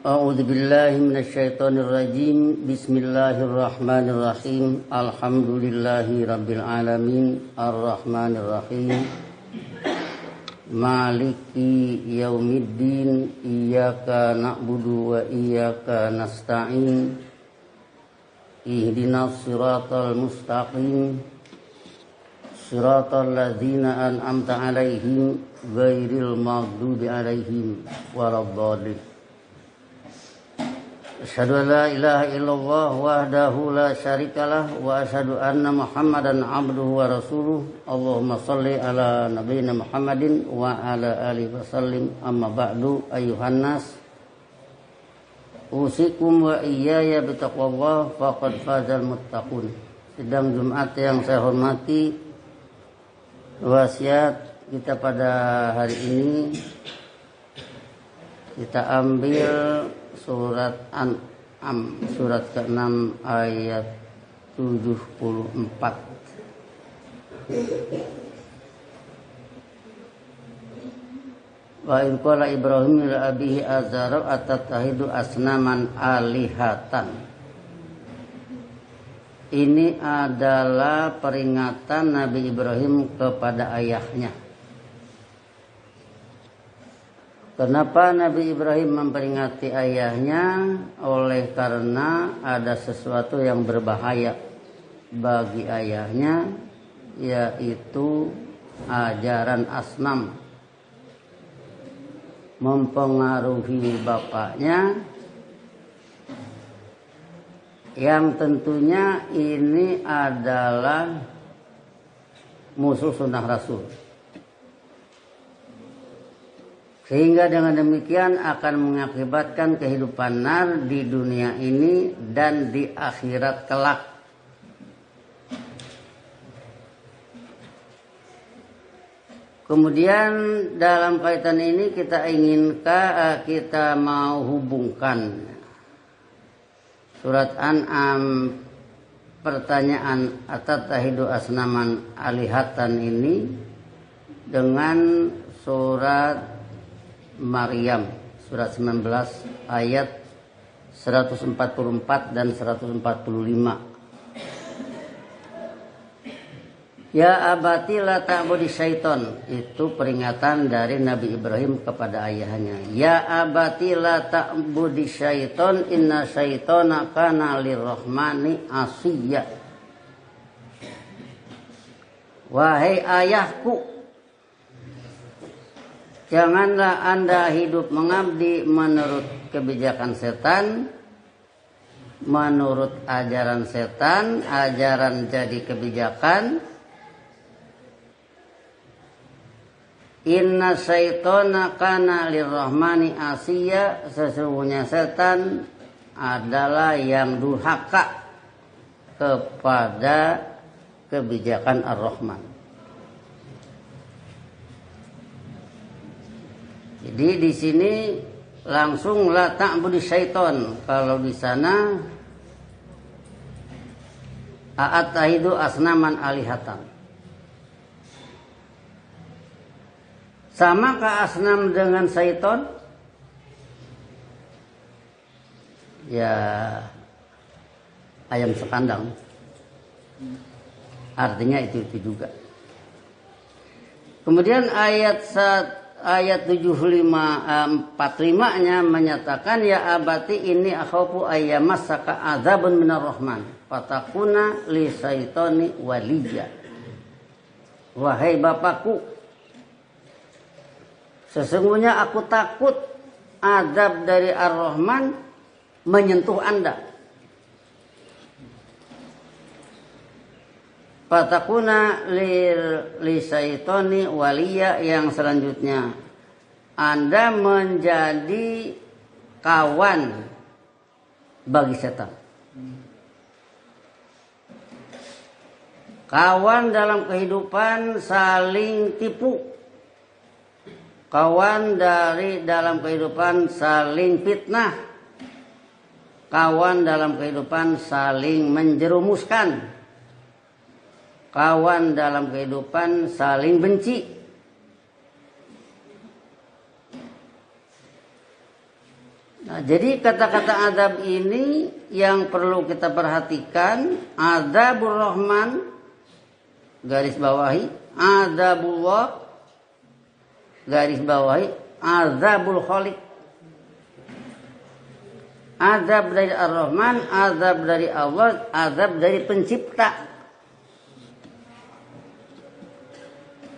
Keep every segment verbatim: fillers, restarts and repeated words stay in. أعوذ بالله من الشيطان الرجيم بسم الله الرحمن الرحيم الحمد لله رب العالمين الرحمن الرحيم مالك يوم الدين إياك نعبد وإياك نستعين اهدنا الصراط المستقيم صراط الذين أنعمت عليهم غير المغضوب عليهم ولا الضالين Asyhadu an la ilaha illallah wahdahu la syarikalah wa asyhadu anna Muhammadan abduhu wa rasuluh. Allahumma shalli ala nabiyyina Muhammadin wa ala alihi wasallim. Amma ba'du ayyuhan nas, usikum wa iyaya bitaqwallah faqad fazal muttaqun. Sidang Jumat yang saya hormati, wasiat kita pada hari ini kita ambil surat An'am surat ke enam ayat tujuh puluh empat. Wa in qala Ibrahim li abihi Azara atatahidu asnaman alihatan. Ini adalah peringatan Nabi Ibrahim kepada ayahnya. Kenapa Nabi Ibrahim memperingati ayahnya? Oleh karena ada sesuatu yang berbahaya bagi ayahnya, yaitu ajaran asnam, mempengaruhi bapaknya, yang tentunya ini adalah musuh sunnah Rasul. Sehingga dengan demikian akan mengakibatkan kehidupan nar di dunia ini dan di akhirat kelak. Kemudian dalam kaitan ini kita inginkan kita mau hubungkan surat An'am pertanyaan atatahidu asnaman alihatan ini dengan surat Maryam surat sembilan belas ayat seratus empat puluh empat dan seratus empat puluh lima. Ya abati la ta'budi syaiton, itu peringatan dari Nabi Ibrahim kepada ayahnya. Ya abati la ta'budi syaiton inna syaitona kana lirrahmani asiyya. Wahai ayahku, janganlah Anda hidup mengabdi menurut kebijakan setan, menurut ajaran setan, ajaran jadi kebijakan. Inna syaitona kana lirrahmani asiyya, sesungguhnya setan adalah yang durhaka kepada kebijakan Ar-Rahman. Jadi di sini langsung la ta'budu syaiton. Kalau di sana a'atahidu asnaman alihatan. Sama ke asnam dengan syaiton? Ya ayam sekandang. Artinya itu-itu juga. Kemudian ayat satu ayat tujuh puluh lima, empat puluh lima-nya menyatakan ya abati ini akhafu ayyamasaka azabun minar rahman fatakuna li syaitani waliya. Wahai bapakku, sesungguhnya aku takut azab dari Ar-Rahman menyentuh Anda. Fatakuna li syaitoni waliya, yang selanjutnya Anda menjadi kawan bagi setan. Kawan dalam kehidupan saling tipu. Kawan dari dalam kehidupan saling fitnah. Kawan dalam kehidupan saling menjerumuskan. Kawan dalam kehidupan saling benci. Nah, jadi kata-kata adab ini yang perlu kita perhatikan. Adabur Rahman, garis bawahi. Adabullah, garis bawahi. Adabul Khaliq. Adab dari Ar-Rahman, adab dari Allah, adab dari pencipta.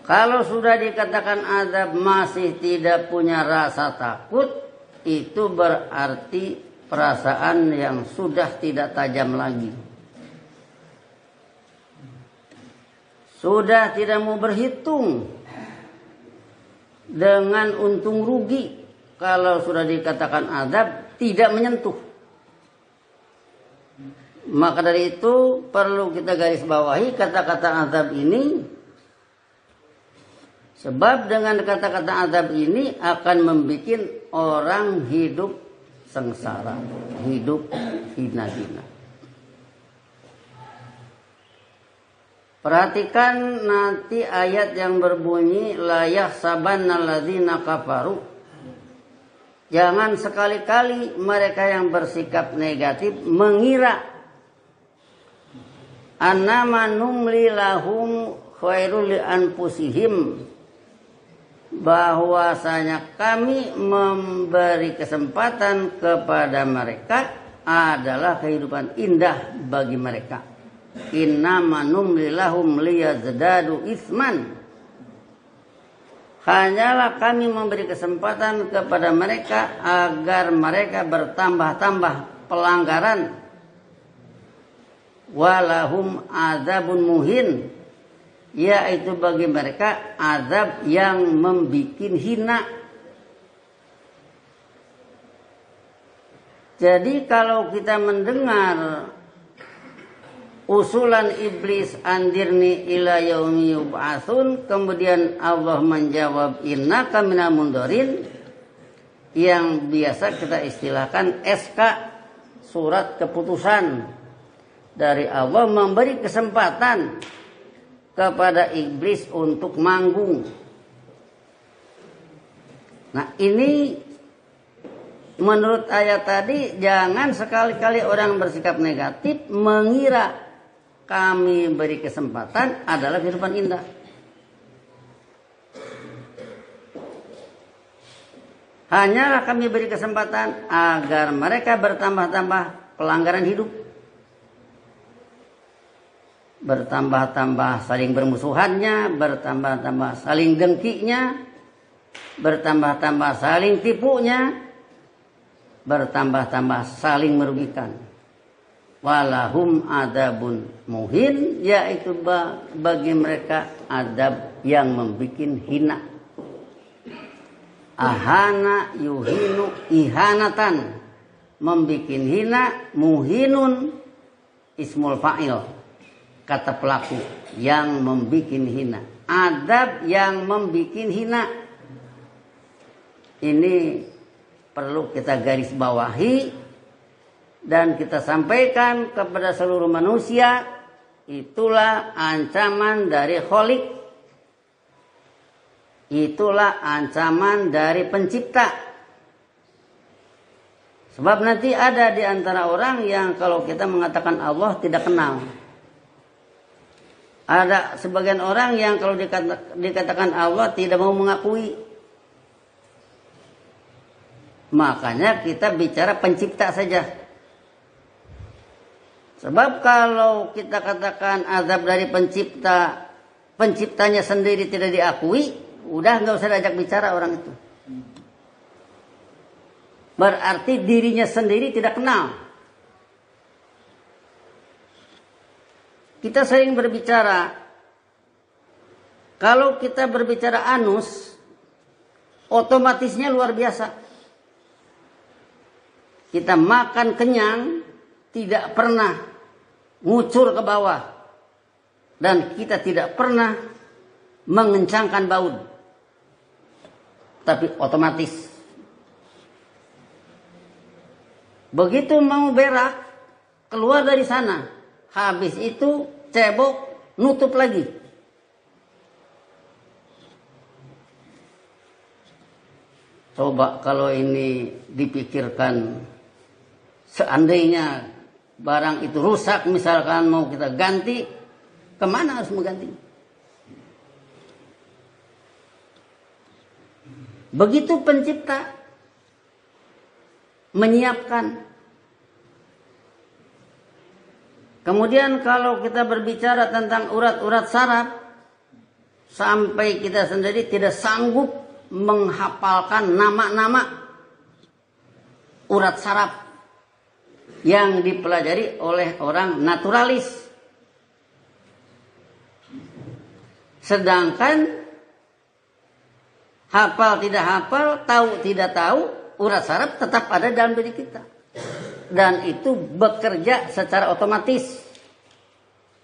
Kalau sudah dikatakan adab masih tidak punya rasa takut, itu berarti perasaan yang sudah tidak tajam lagi. Sudah tidak mau berhitung dengan untung rugi. Kalau sudah dikatakan adab, tidak menyentuh. Maka dari itu perlu kita garis bawahi kata-kata adab ini. Sebab dengan kata-kata adab ini akan membuat orang hidup sengsara, hidup hina-hina. Perhatikan nanti ayat yang berbunyi la yahsabannal ladzina kafaru. Jangan sekali-kali mereka yang bersikap negatif mengira annama numli lahum khairul li anfusihim, bahwasanya kami memberi kesempatan kepada mereka adalah kehidupan indah bagi mereka. Innama numli lahum liyazdadu itsman, hanyalah kami memberi kesempatan kepada mereka agar mereka bertambah-tambah pelanggaran. Walahum azabun muhin, yaitu bagi mereka azab yang membuat hina. Jadi kalau kita mendengar usulan iblis andirni ila yaumi yub'atsun, kemudian Allah menjawab innaka minal mundzirin, yang biasa kita istilahkan S K, surat keputusan dari Allah, memberi kesempatan kepada iblis untuk manggung. Nah, ini menurut ayat tadi, jangan sekali-kali orang bersikap negatif mengira kami beri kesempatan adalah kehidupan indah. Hanyalah kami beri kesempatan agar mereka bertambah-tambah pelanggaran hidup, bertambah-tambah saling bermusuhannya, bertambah-tambah saling dengkinya, bertambah-tambah saling tipunya, bertambah-tambah saling merugikan. Walahum adabun muhin, yaitu bagi mereka adab yang membuat hina. Ahana yuhinu ihanatan, membuat hina. Muhinun ismul fa'il, kata pelaku yang membuat hina. Adab yang membuat hina ini perlu kita garis bawahi dan kita sampaikan kepada seluruh manusia. Itulah ancaman dari Khaliq, itulah ancaman dari pencipta. Sebab nanti ada di antara orang yang kalau kita mengatakan Allah tidak kenal. Ada sebagian orang yang kalau dikata, dikatakan Allah tidak mau mengakui. Makanya kita bicara pencipta saja. Sebab kalau kita katakan azab dari pencipta, penciptanya sendiri tidak diakui, udah nggak usah diajak bicara orang itu. Berarti dirinya sendiri tidak kenal. Kita sering berbicara, kalau kita berbicara anus, otomatisnya luar biasa. Kita makan kenyang, tidak pernah ngucur ke bawah. Dan kita tidak pernah mengencangkan baut. Tapi otomatis. Begitu mau berak, keluar dari sana. Habis itu cebok, nutup lagi. Coba kalau ini dipikirkan, seandainya barang itu rusak misalkan mau kita ganti, kemana harus mengganti? Begitu pencipta menyiapkan. Kemudian kalau kita berbicara tentang urat-urat saraf, sampai kita sendiri tidak sanggup menghafalkan nama-nama urat saraf yang dipelajari oleh orang naturalis. Sedangkan hafal tidak hafal, tahu tidak tahu, urat saraf tetap ada dalam diri kita. Dan itu bekerja secara otomatis.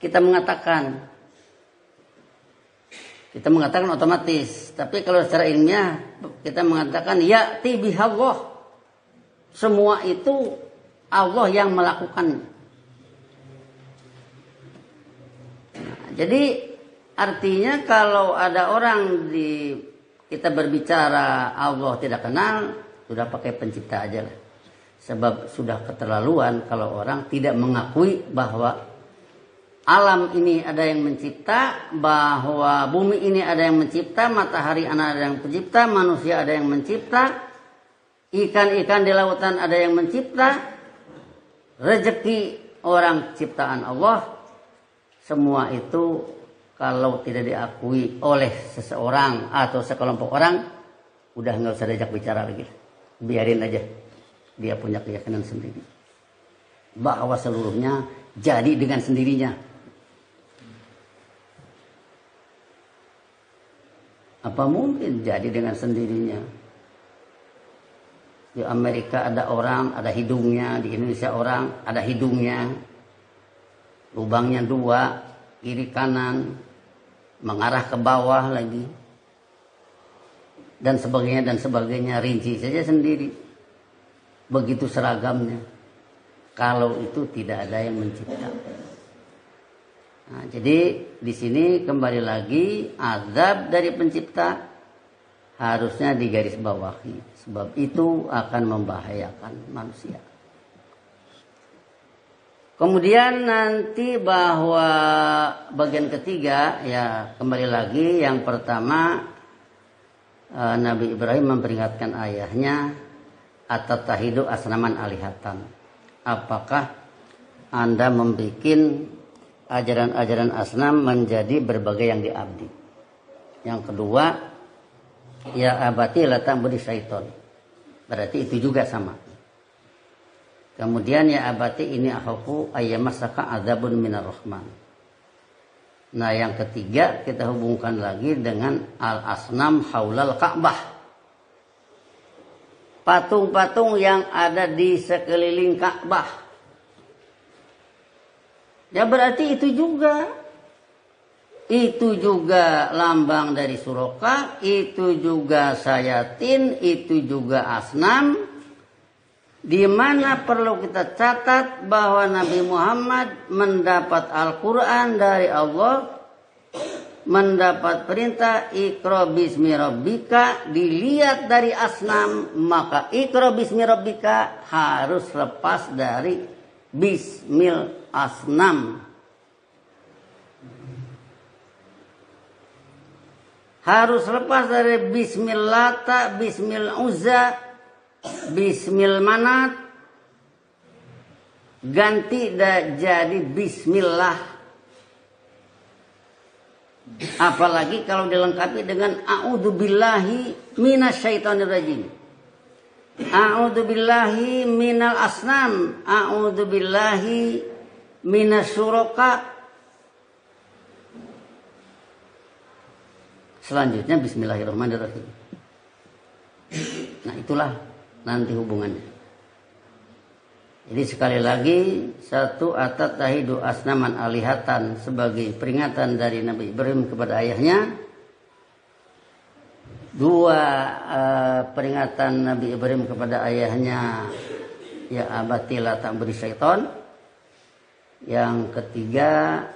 Kita mengatakan, kita mengatakan otomatis. Tapi kalau secara ilmiah kita mengatakan ya'ti bihallah. Semua itu Allah yang melakukan. Nah, jadi artinya kalau ada orang di kita berbicara Allah tidak kenal, sudah pakai pencipta aja lah. Sebab sudah keterlaluan kalau orang tidak mengakui bahwa alam ini ada yang mencipta, bahwa bumi ini ada yang mencipta, matahari ada yang pencipta, manusia ada yang mencipta, ikan-ikan di lautan ada yang mencipta, rezeki orang ciptaan Allah. Semua itu kalau tidak diakui oleh seseorang atau sekelompok orang, udah nggak usah diajak bicara lagi, biarin aja. Dia punya keyakinan sendiri bahwa seluruhnya jadi dengan sendirinya. Apa mungkin jadi dengan sendirinya? Di Amerika ada orang, ada hidungnya. Di Indonesia orang, ada hidungnya. Lubangnya dua, kiri kanan, mengarah ke bawah lagi. Dan sebagainya, dan sebagainya. Rinci saja sendiri. Begitu seragamnya, kalau itu tidak ada yang mencipta. Nah, jadi di sini kembali lagi azab dari pencipta harusnya digarisbawahi, sebab itu akan membahayakan manusia. Kemudian nanti bahwa bagian ketiga, ya kembali lagi yang pertama Nabi Ibrahim memperingatkan ayahnya. Atatahidu asnaman alihatan. Apakah Anda membuat ajaran-ajaran asnam menjadi berbagai yang diabdi? Yang kedua, ya abati latambudi syaiton. Berarti itu juga sama. Kemudian ya abati ini akhafu ayyamasaka adzabun minar rahman. Nah, yang ketiga kita hubungkan lagi dengan al-asnam haulal Ka'bah. Patung-patung yang ada di sekeliling Ka'bah. Ya berarti itu juga. Itu juga lambang dari Suroka. Itu juga Sayatin. Itu juga Asnam. Di mana perlu kita catat bahwa Nabi Muhammad mendapat Al-Quran dari Allah. Mendapat perintah iqra bismi rabbika, dilihat dari asnam, maka iqra bismi rabbika harus lepas dari bismil asnam. Harus lepas dari bismil lata, bismil uzza, bismil manat, ganti jadi bismillah. Apalagi kalau dilengkapi dengan a'udzubillahi minasyaitonirrajim. A'udzubillahi minal asnam, a'udzubillahi minasyuraka. Selanjutnya bismillahirrahmanirrahim. Nah, itulah nanti hubungannya. Jadi sekali lagi, satu atat tahidu asnaman alihatan sebagai peringatan dari Nabi Ibrahim kepada ayahnya. Dua eh, peringatan Nabi Ibrahim kepada ayahnya, ya abati la ta'budi syaiton. Yang ketiga,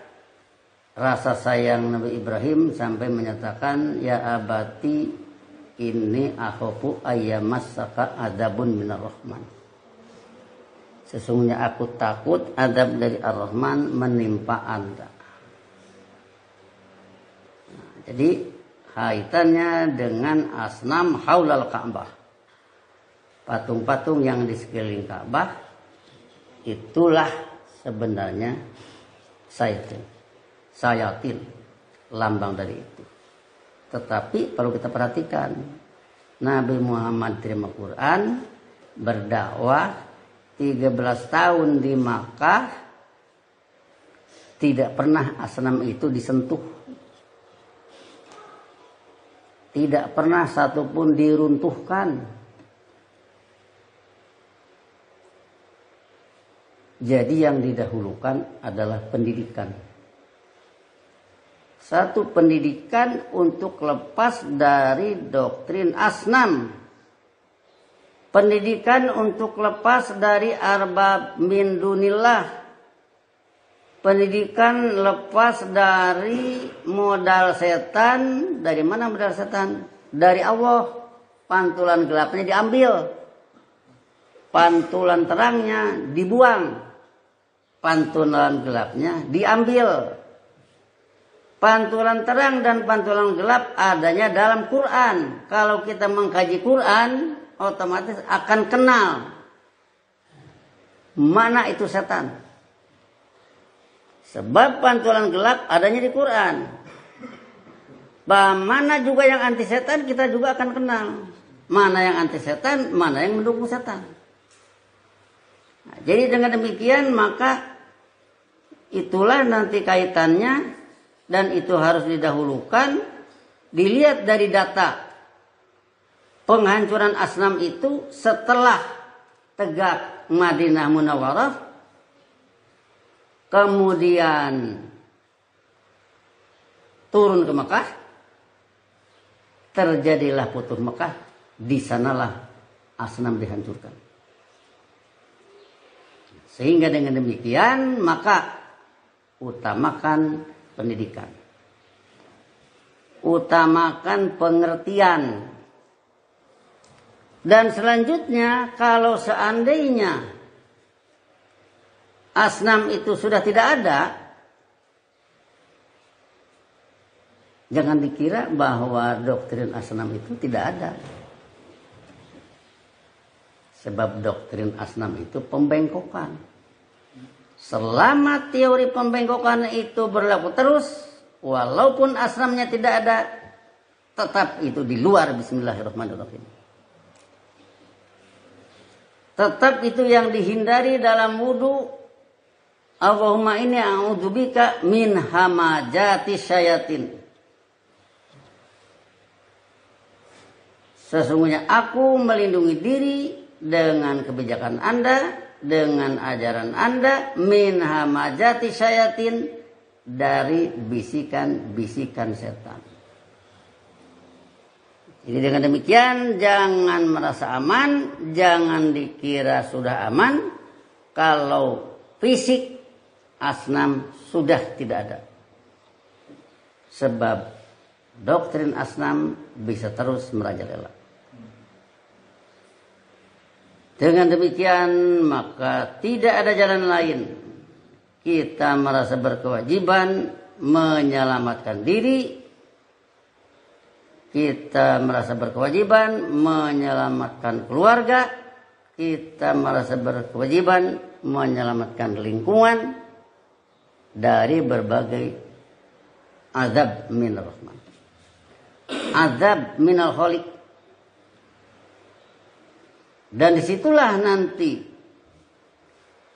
rasa sayang Nabi Ibrahim sampai menyatakan ya abati Inni akhafu ayyamassaka adzabun minar rahman. Sesungguhnya aku takut azab dari Ar-Rahman menimpa Anda. Nah, jadi kaitannya dengan asnam haulal Ka'bah. Patung-patung yang di sekeliling Ka'bah itulah sebenarnya syaitan. Sayatin, lambang dari itu. Tetapi perlu kita perhatikan, Nabi Muhammad terima Quran, berdakwah tiga belas tahun di Makkah, tidak pernah asnam itu disentuh, tidak pernah satupun diruntuhkan. Jadi yang didahulukan adalah pendidikan. Satu pendidikan untuk lepas dari doktrin asnam. Pendidikan untuk lepas dari arbab min dunillah. Pendidikan lepas dari modal setan. Dari mana modal setan? Dari Allah. Pantulan gelapnya diambil. Pantulan terangnya dibuang. Pantulan gelapnya diambil. Pantulan terang dan pantulan gelap adanya dalam Quran. Kalau kita mengkaji Quran, otomatis akan kenal mana itu setan. Sebab pantulan gelap adanya di Quran. Mana juga yang anti setan, kita juga akan kenal. Mana yang anti setan, mana yang mendukung setan. Nah, jadi dengan demikian maka itulah nanti kaitannya. Dan itu harus didahulukan, dilihat dari data. Penghancuran asnam itu setelah Tegak Madinah Munawwarah, kemudian turun ke Mekah, terjadilah Futuh Mekah, di sanalah asnam dihancurkan. Sehingga dengan demikian maka utamakan pendidikan, utamakan pengertian. Dan selanjutnya, kalau seandainya asnam itu sudah tidak ada, jangan dikira bahwa doktrin asnam itu tidak ada. Sebab doktrin asnam itu pembengkokan. Selama teori pembengkokan itu berlaku terus, walaupun asramnya tidak ada, tetap itu di luar bismillahirrahmanirrahim. Tetap itu yang dihindari dalam wudu. Allahumma inni a'udzubika min hamajati syayatin. Sesungguhnya aku melindungi diri dengan kebijakan Anda, dengan ajaran Anda, min hamajati syayatin, dari bisikan-bisikan setan. Jadi dengan demikian jangan merasa aman, jangan dikira sudah aman kalau fisik asnam sudah tidak ada. Sebab doktrin asnam bisa terus merajalela. Dengan demikian maka tidak ada jalan lain. Kita merasa berkewajiban menyelamatkan diri. Kita merasa berkewajiban menyelamatkan keluarga. Kita merasa berkewajiban menyelamatkan lingkungan dari berbagai azab min rahman. Azab minal khaliq. Dan disitulah nanti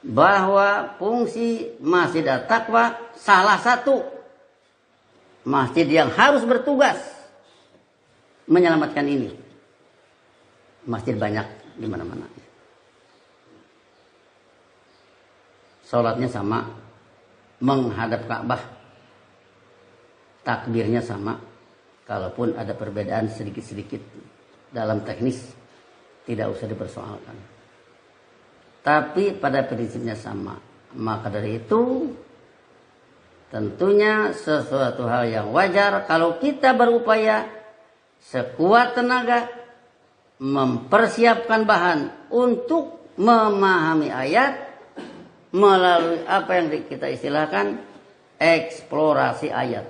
bahwa fungsi masjid at-taqwa salah satu masjid yang harus bertugas menyelamatkan ini. Masjid banyak di mana-mana. Sholatnya sama, menghadap Ka'bah. Takbirnya sama, kalaupun ada perbedaan sedikit-sedikit dalam teknis. Tidak usah dipersoalkan. Tapi pada prinsipnya sama. Maka dari itu, tentunya sesuatu hal yang wajar kalau kita berupaya sekuat tenaga mempersiapkan bahan untuk memahami ayat melalui apa yang kita istilahkan eksplorasi ayat.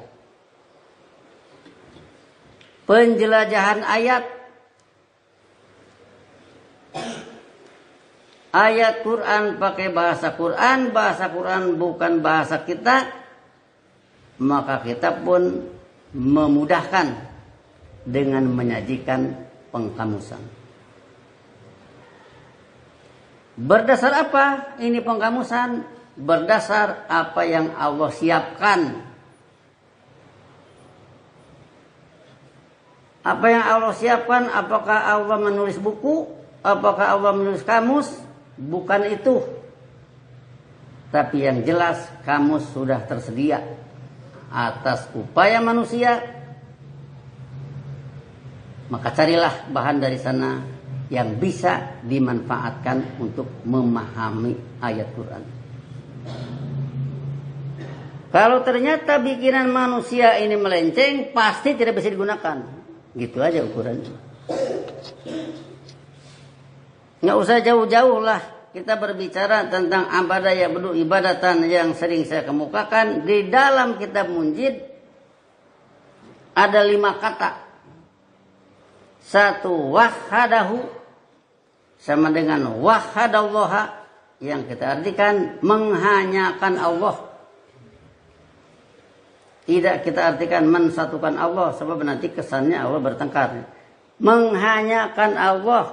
Penjelajahan ayat. Ayat Quran pakai bahasa Quran, bahasa Quran bukan bahasa kita, maka kita pun memudahkan dengan menyajikan pengkamusan. Berdasar apa ini pengkamusan? Berdasar apa yang Allah siapkan. Apa yang Allah siapkan? Apakah Allah menulis buku? Apakah Allah menulis kamus? Bukan itu. Tapi yang jelas kamus sudah tersedia atas upaya manusia. Maka carilah bahan dari sana yang bisa dimanfaatkan untuk memahami ayat Quran. Kalau ternyata bikinan manusia ini melenceng, pasti tidak bisa digunakan. Gitu aja ukurannya. Nggak usah jauh-jauh lah. Kita berbicara tentang ibadah ya bedu ibadatan yang sering saya kemukakan. Di dalam kitab Munjid ada lima kata. Satu wahadahu sama dengan wahadallaha yang kita artikan menghanyakan Allah. Tidak kita artikan mensatukan Allah, sebab nanti kesannya Allah bertengkar. Menghanyakan Allah.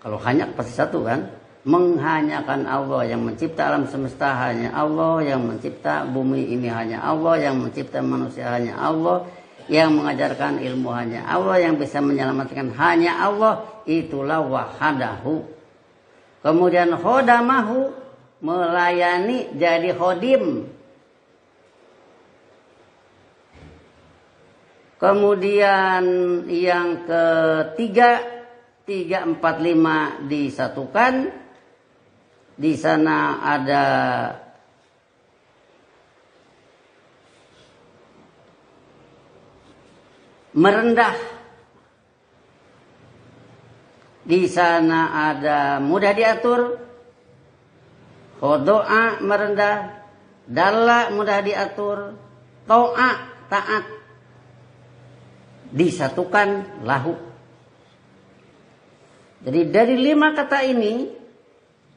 Kalau hanyak pasti satu kan? Menghanyakan Allah yang mencipta alam semesta hanya Allah, yang mencipta bumi ini hanya Allah, yang mencipta manusia hanya Allah, yang mengajarkan ilmu hanya Allah, yang bisa menyelamatkan hanya Allah. Itulah wahadahu. Kemudian khodamahu melayani jadi khodim. Kemudian yang ketiga, tiga, empat, lima disatukan. Di sana ada merendah. Di sana ada mudah diatur. Khodo'a merendah. Dalla mudah diatur. To'a taat. Disatukan lahu. Jadi dari lima kata ini,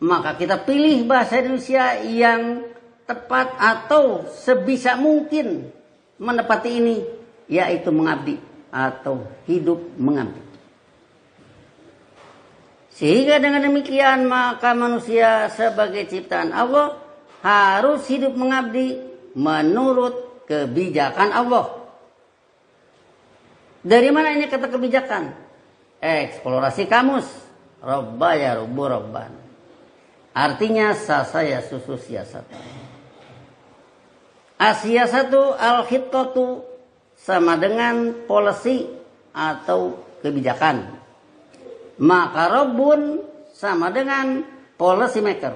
maka kita pilih bahasa Indonesia yang tepat atau sebisa mungkin menepati ini, yaitu mengabdi atau hidup mengabdi. Sehingga dengan demikian maka manusia sebagai ciptaan Allah harus hidup mengabdi menurut kebijakan Allah. Dari mana ini kata kebijakan? Eksplorasi kamus. Robba ya rubu robban. Artinya sasa ya susu siasatu. Asyiasatu al-khitqatu sama dengan polisi atau kebijakan. Maka robbun sama dengan policy maker.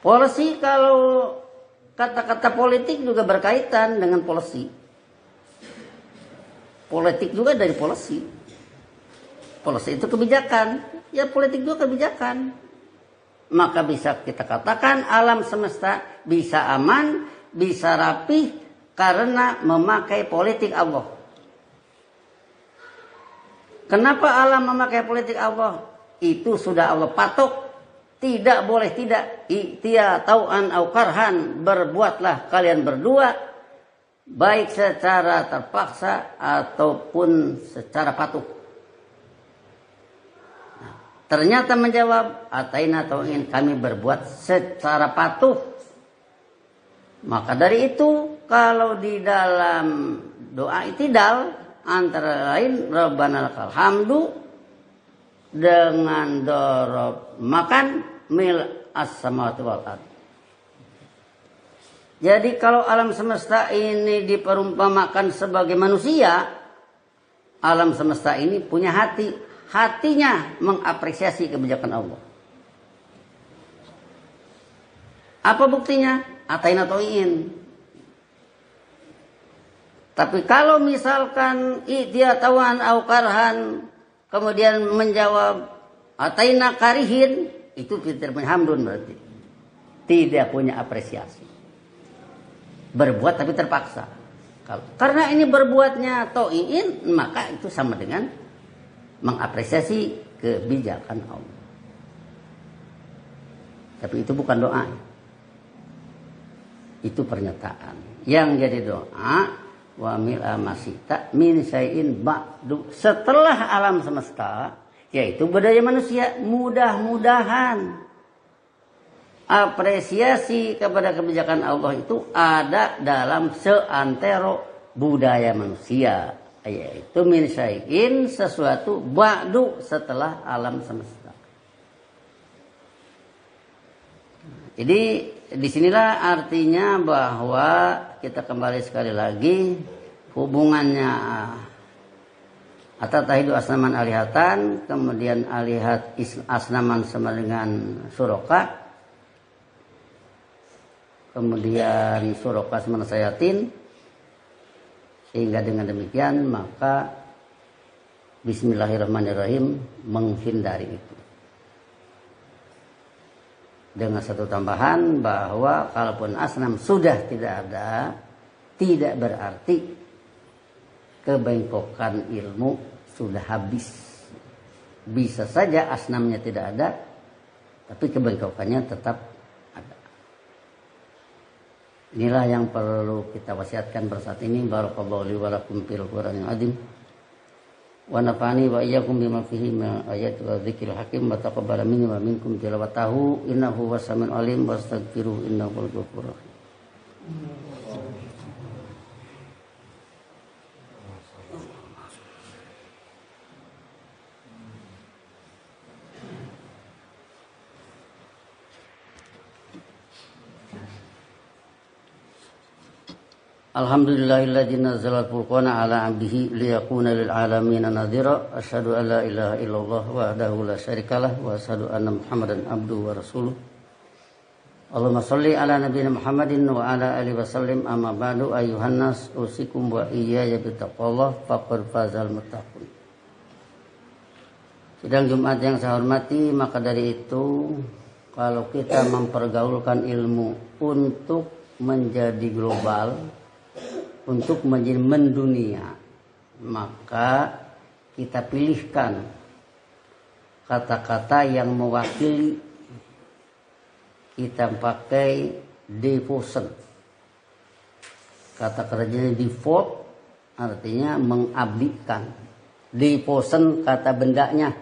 Polisi kalau kata-kata politik juga berkaitan dengan polisi. Politik juga dari polisi. Polisi itu kebijakan. Ya politik juga kebijakan. Maka bisa kita katakan alam semesta bisa aman, bisa rapih karena memakai politik Allah. Kenapa alam memakai politik Allah? Itu sudah Allah patok. Tidak boleh tidak. Iktia tau'an au karhan. Berbuatlah kalian berdua. Baik secara terpaksa ataupun secara patuh. Nah, ternyata menjawab ataina tau'in, kami berbuat secara patuh. Maka dari itu kalau di dalam doa i'tidal antara lain Rabbana lakal hamdu dengan dorob makan mil as-samawati wal ardh. Jadi kalau alam semesta ini diperumpamakan sebagai manusia, alam semesta ini punya hati. Hatinya mengapresiasi kebijakan Allah. Apa buktinya? Ataina to'in. Tapi kalau misalkan dia tawan au karhan kemudian menjawab ataina karihin, itu fitrah hamdun, berarti tidak punya apresiasi. Berbuat tapi terpaksa. Karena ini berbuatnya to'iin, maka itu sama dengan mengapresiasi kebijakan Allah. Tapi itu bukan doa. Itu pernyataan. Yang jadi doa, wa mil'a masita min syai'in ba'du, setelah alam semesta, yaitu budaya manusia, mudah-mudahan apresiasi kepada kebijakan Allah itu ada dalam seantero budaya manusia, yaitu min syai'in, sesuatu ba'du, setelah alam semesta. Jadi disinilah artinya bahwa kita kembali sekali lagi hubungannya atatahidu asnaman alihatan, kemudian alihat asnaman sama dengan suroka, kemudian suroka sama sayatin, sehingga dengan demikian maka bismillahirrahmanirrahim menghindari itu. Dengan satu tambahan bahwa kalaupun asnam sudah tidak ada, tidak berarti kebengkokan ilmu sudah habis. Bisa saja asnamnya tidak ada, tapi kebengkokannya tetap ada. Inilah yang perlu kita wasiatkan bersaat ini. Barakallahu li wa lakum fil Qur'anil Azim. Wa nafa'ani wa iyyakum bima fihi min ayati wa dzikril hakim wa taqabbala minni wa minkum tilawatahu innahu huwas samiul alim wastaghfiruhu innahu huwal ghafurur rahim. Alhamdulillahilladzi nazzalal furqana ala 'abdihi liyakuna lil 'alamin nadhira, asyhadu an la ilaha illallah wahdahu la syarikalah wa asyhadu anna Muhammadan abduhu wa rasuluh. Allahumma shalli ala nabiyyina Muhammadin wa ala alihi wasallim, amma ba'du, ayyuhan nas usikum wa iyaya bittaqwallah faqad fazal muttaqun. Sidang Jumat yang saya hormati, maka dari itu kalau kita mempergaulkan ilmu untuk menjadi global, untuk menjadi mendunia, maka kita pilihkan kata-kata yang mewakili. Kita pakai devotion, kata kerjanya devote, artinya mengabdikan. Devotion kata bendanya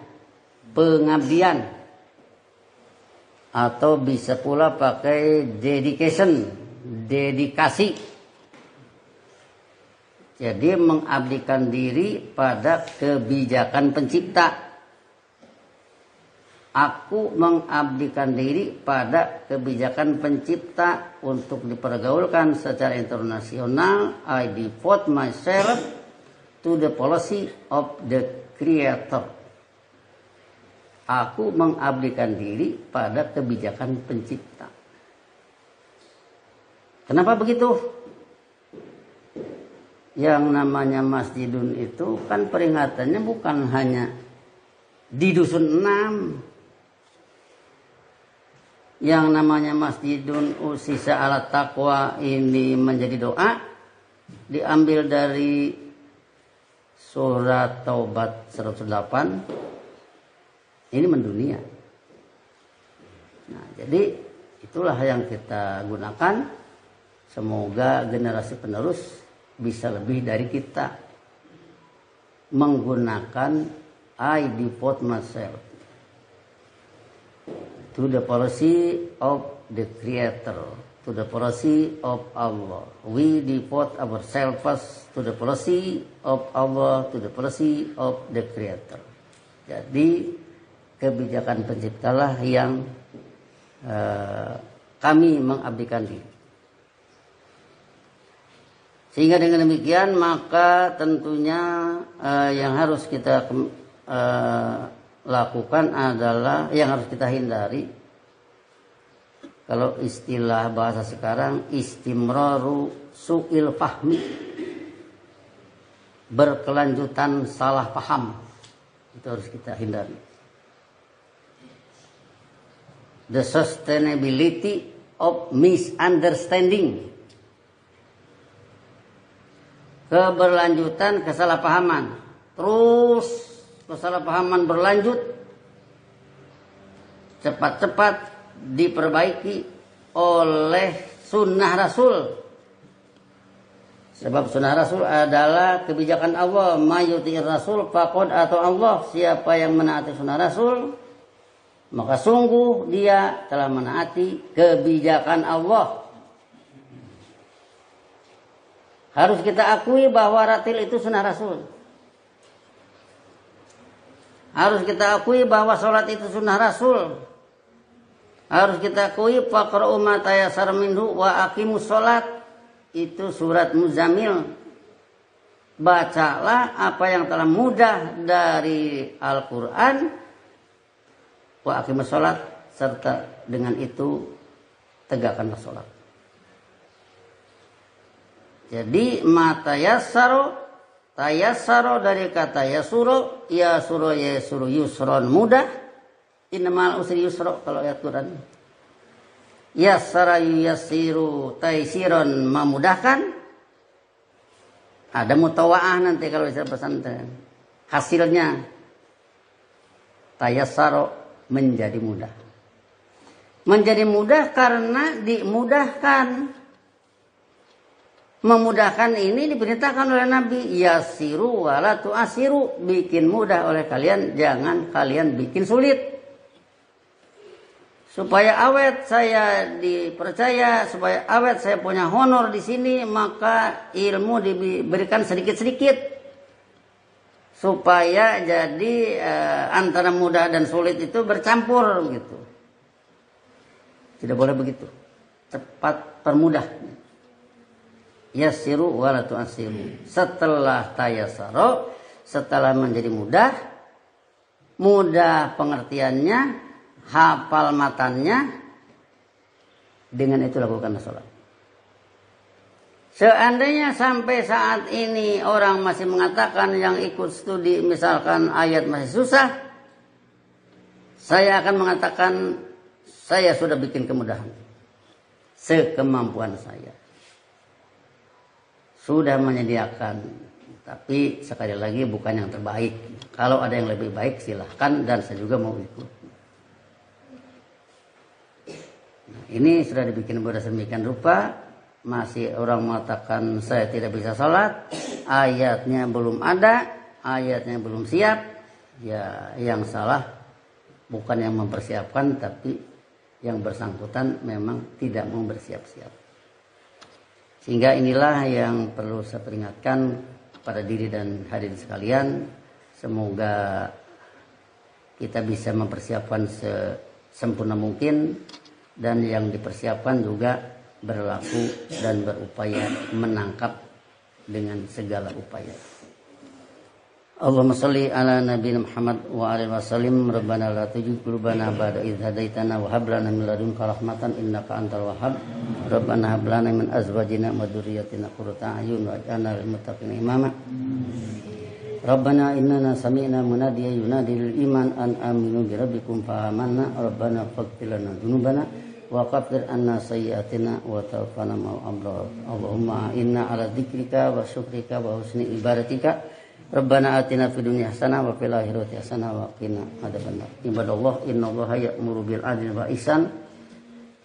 pengabdian, atau bisa pula pakai dedication, dedikasi. Jadi mengabdikan diri pada kebijakan pencipta. Aku mengabdikan diri pada kebijakan pencipta untuk dipergaulkan secara internasional. I devote myself to the policy of the creator. Aku mengabdikan diri pada kebijakan pencipta. Kenapa begitu? Yang namanya masjidun itu kan peringatannya bukan hanya di dusun enam. Yang namanya masjidun usisa ala taqwa ini menjadi doa, diambil dari surat Taubat seratus delapan. Ini mendunia. Nah, jadi itulah yang kita gunakan. Semoga generasi penerus bisa lebih dari kita menggunakan I devote myself to the policy of the creator, to the policy of Allah. We devote ourselves to the policy of Allah, to the policy of the creator. Jadi kebijakan penciptalah yang uh, kami mengabdikan diri. Sehingga dengan demikian maka tentunya eh, yang harus kita eh, lakukan adalah, yang harus kita hindari, kalau istilah bahasa sekarang, istimraru su'il fahmi, berkelanjutan salah paham. Itu harus kita hindari. The sustainability of misunderstanding. Keberlanjutan kesalahpahaman. Terus kesalahpahaman berlanjut. Cepat-cepat diperbaiki oleh sunnah Rasul. Sebab sunnah Rasul adalah kebijakan Allah. Mayuti'ir Rasul faqad atau Allah. Siapa yang menaati sunnah Rasul, maka sungguh dia telah menaati kebijakan Allah. Harus kita akui bahwa ratil itu sunnah Rasul. Harus kita akui bahwa sholat itu sunnah Rasul. Harus kita akui faqra'u ma tayassara minhu wa aqimus sholat. Itu surat Muzammil. Bacalah apa yang telah mudah dari Al-Quran. Wa aqimus sholat. Serta dengan itu tegakkanlah sholat. Jadi mata yasaro. Tayasaro dari kata yasuro. Yasuro yasuro yusron mudah. Innamal usri yusro. Kalau ayat Quran. Yassara yuyassiru taisiron memudahkan. Ada mutawaah nanti kalau istilah pesantren. Hasilnya tayassaro menjadi mudah. Menjadi mudah karena dimudahkan. Memudahkan ini diperintahkan oleh Nabi. Yassiru wala tu'asiru. Bikin mudah oleh kalian, jangan kalian bikin sulit. Supaya awet saya dipercaya, supaya awet saya punya honor di sini, maka ilmu diberikan sedikit-sedikit. Supaya jadi eh, antara mudah dan sulit itu bercampur gitu. Tidak boleh begitu. Cepat permudah. Yassiru wala tu'assiru. Setelah tayasaro, setelah menjadi mudah, mudah pengertiannya, hafal matannya, dengan itu lakukan sholat. Seandainya sampai saat ini orang masih mengatakan yang ikut studi misalkan ayat masih susah, saya akan mengatakan saya sudah bikin kemudahan sekemampuan saya. Sudah menyediakan, tapi sekali lagi bukan yang terbaik. Kalau ada yang lebih baik silahkan, dan saya juga mau ikut. Ini sudah dibikin berdasarkan rupa, masih orang mengatakan saya tidak bisa sholat, ayatnya belum ada, ayatnya belum siap, ya yang salah bukan yang mempersiapkan, tapi yang bersangkutan memang tidak mau bersiap-siap. Sehingga inilah yang perlu saya peringatkan kepada diri dan hadirin sekalian, semoga kita bisa mempersiapkan sesempurna mungkin. Dan yang dipersiapkan juga berlaku dan berupaya menangkap dengan segala upaya. Allahumma salli ala nabiyina Muhammad wa alihi wasallim. Rabbana la tujidh qulubana ba'da idh hadaitana wa hab lana min ladunka rahmatan innaka antal wahhab. Rabbana hab lana min azwajina wa dhurriyyatina qurrata a'yun waj'alna lil muttaqina imama. Rabbana innana sami'na munadiyan yunadi lil iman an aminu bi rabbikum fa amanna. Rabbana faghfir lana dhunubana wa kaffir 'anna sayyi'atina wa tawaffana ma'al abrar. Allahumma inna 'ala dzikrika wa syukrika wa husni ibadatika. Rabbana atina fid dunya hasanah wa fil akhirati hasanah wa qina adzabannar. Ibadallah, innallaha ya'muru bil 'adli wal ihsan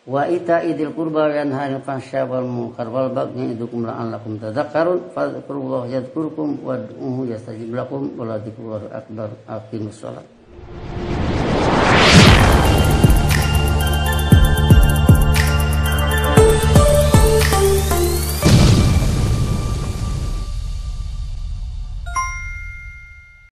wa ita'i dzil qurba wa yanha 'anil fahsya'i wal munkar wal bagyi ya'idukum la'allakum tadhakkarun. Fadhkurullaha yadhkurkum wad'uuhu yastajib lakum wa la dzikrullahi akbar. Aqimus shalah.